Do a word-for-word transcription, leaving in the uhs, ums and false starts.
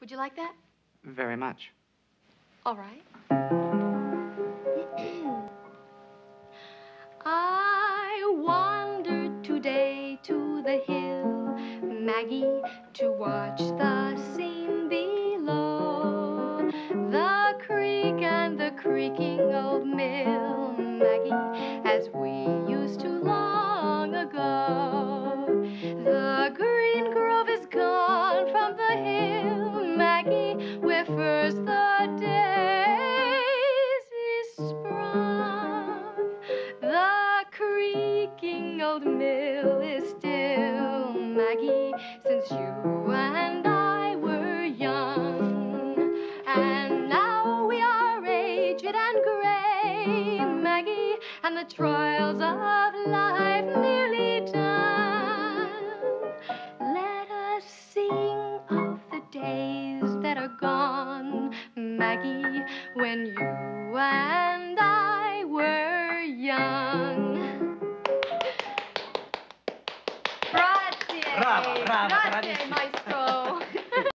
Would you like that? Very much. All right. I wandered today to the hill, Maggie, to watch the scene below. The creek and the creaking old mill, Maggie, as we used to long ago. The green grove is gone from the hill, Maggie, where first the daisy sprung. The creaking old mill is still, Maggie, since you and I were young. And now we are aged and gray, Maggie, and the trials of life nearly done. Let us sing of the days that are gone, Maggie, when you and I were young. Grazie, brava, brava, grazie, maestro.